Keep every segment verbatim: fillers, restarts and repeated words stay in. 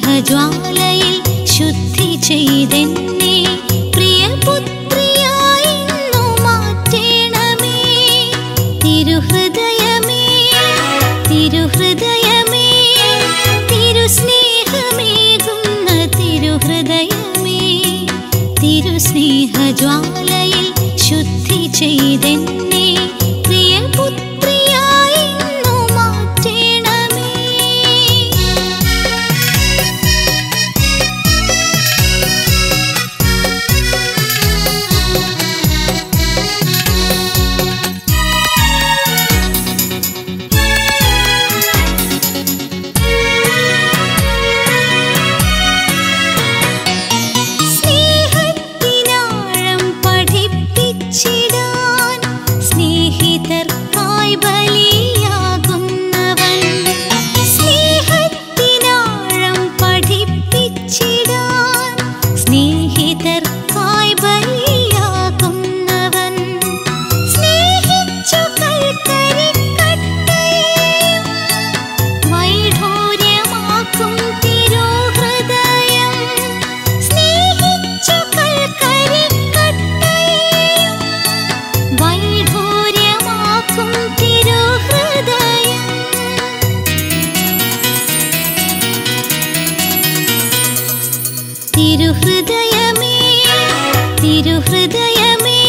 സ്നേഹജ്വാലയിൽ ശുദ്ധി ചെയ്തെന്നെ പ്രിയപുത്രിയായി ഇന്നു മാറ്റണമേ. തിരുഹൃദയമേ തിരുഹൃദയമേ തിരുസ്നേഹമേകുന്ന തിരുഹൃദയമേ തിരുസ്നേഹജ്വാലയിൽ ശുദ്ധി ചെയ്തെന്നെ. തിരുഹൃദയമേ തിരുഹൃദയമേ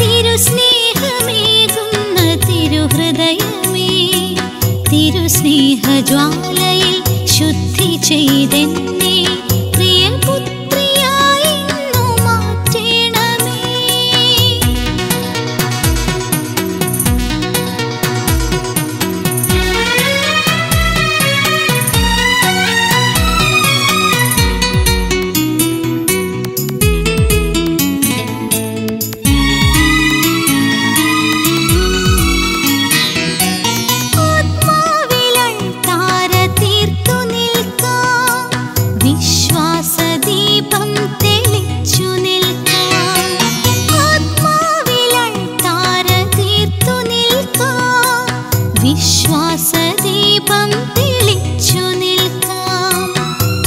തിരുസ്നേഹമേകുന്ന തിരുഹൃദയമേ തിരുസ്നേഹജ്വാലയിൽ ശുദ്ധി ചെയ്തെന്നെ പ്രിയപുത്രിയായി ഇന്നു മാറ്റണമേ. തിരുഹൃദയമേ തിരുഹൃദയമേ തിരുസ്നേഹമേകുന്ന തിരുഹൃദയമേ തിരുസ്നേഹജ്വാലയിൽ ശുദ്ധി ചെയ്തെന്നെ പ്രിയപുത്രിയായി ഇന്നു മാറ്റണമേ. വിശ്വാസദീപം തെളിച്ചു നിൽക്കാം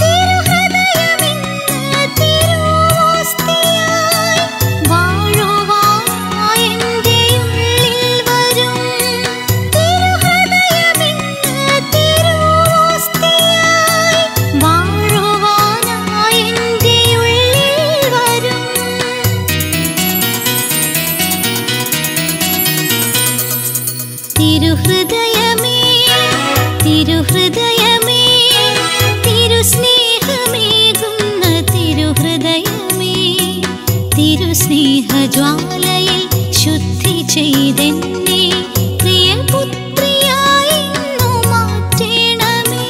തിരുഹൃദയമെന്ന തിരുവോസ്തിയായി വാഴുവാൻ എൻ്റെ ഉള്ളിൽ വരും. തിരുഹൃദയമെന്ന തിരുവോസ്തിയായി വാഴുവാനായി എൻ്റെ ഉള്ളിൽ വരും. തിരുഹൃദയമേ തിരുഹൃദയമേ തിരുസ്നേഹമേകുന്ന തിരുഹൃദയമേ തിരുസ്നേഹജ്വാലയിൽ ശുദ്ധി ചെയ്തെന്നെ പ്രിയപുത്രിയായി ഇന്നു മാറ്റണമേ.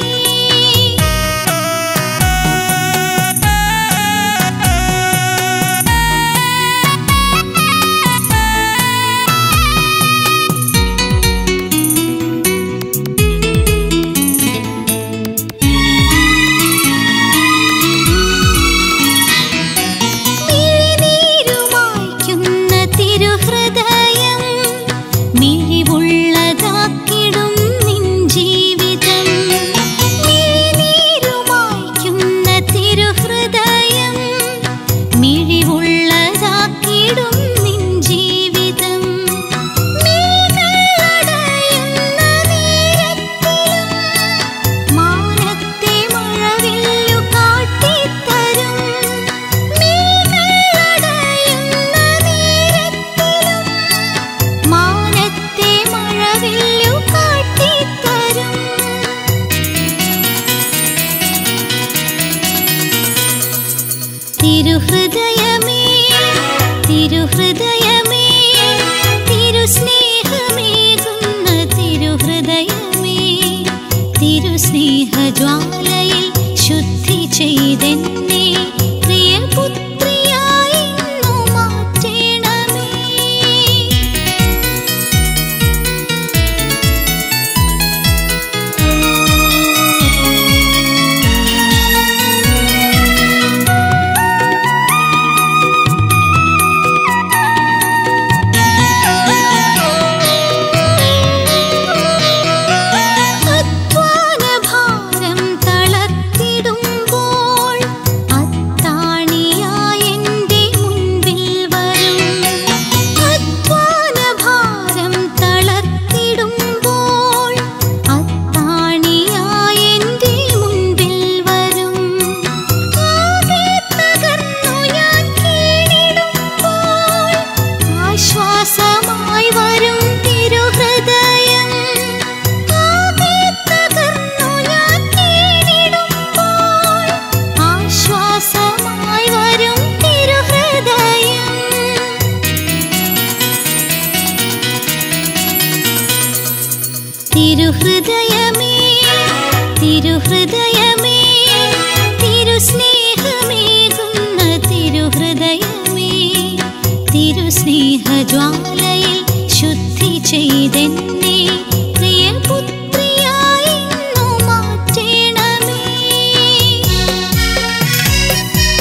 തിരുഹൃദയ तिरुहृदयमे तिरुहृदयमे तिरुस्नेहमे गुन्न तिरुहृदयमे तिरुस्नेह ज्वालयिल शुद्धि चेयदेन्ने प्रियपुत्रियाय इन्नु मात्रणे तिरुहृदयमे तिरुहृदयमे तिरुस्नेहमे गुन्न तिरुहृदयमे तिरुस्नेह ज्वालयिल शुद्धि चेयदेन्ने प्रियपुत्रियाय इन्नु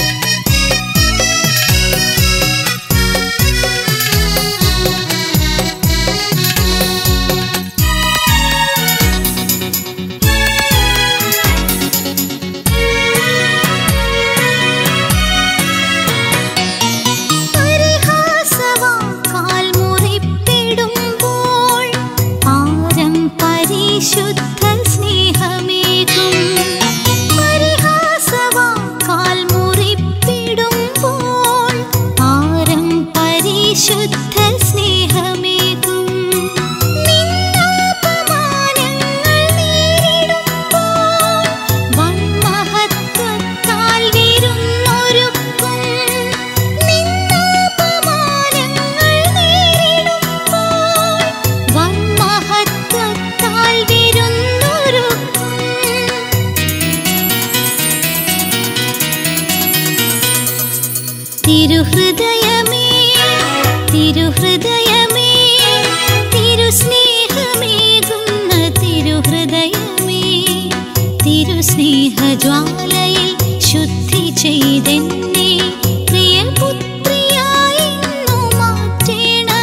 मात्रणे तिरुहृदयमे तिरुहृदयमे तिरुस्नेहमे गुन्न तिरुहृदयमे तिरुस्नेह ज्वालयिल शुद्धि चेयदेन्ने प्रियपुत्रियाय इन्नु मात्रणे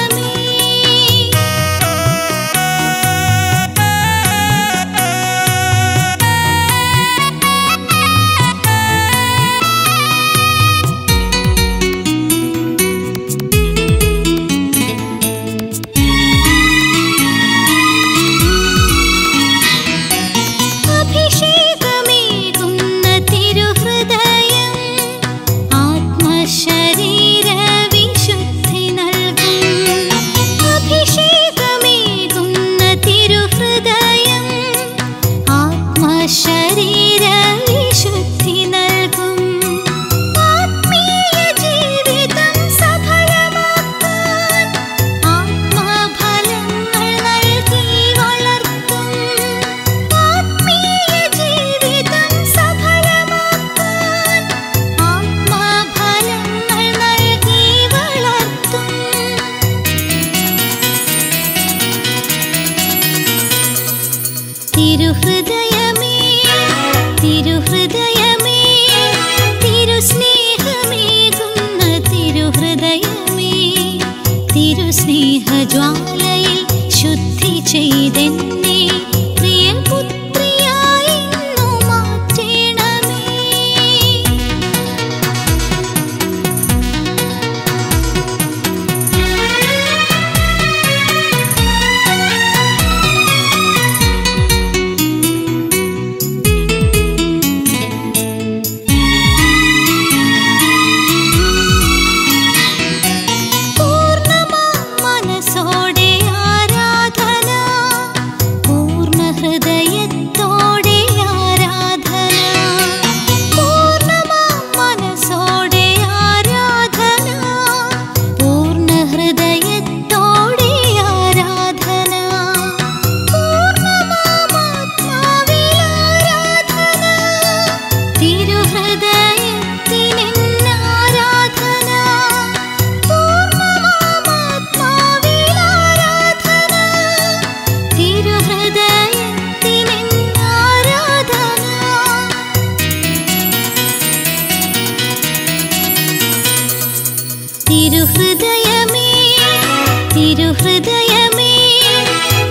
हृदय में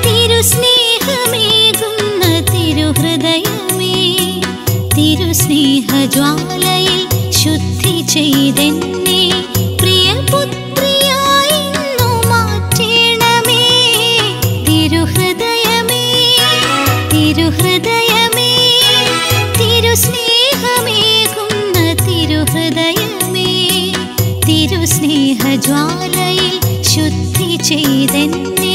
तेरु स्नेह में गुम तेरु हृदय में तेरु स्नेह ज्वालय शुद्धि चैतन्ये प्रिय पुत्रिया इन्नु माचेणमे तेरु हृदय में तेरु हृदय में तेरु स्नेह में गुम तेरु हृदय में तेरु स्नेह ज्वालय शुद्धि चैतन्ये।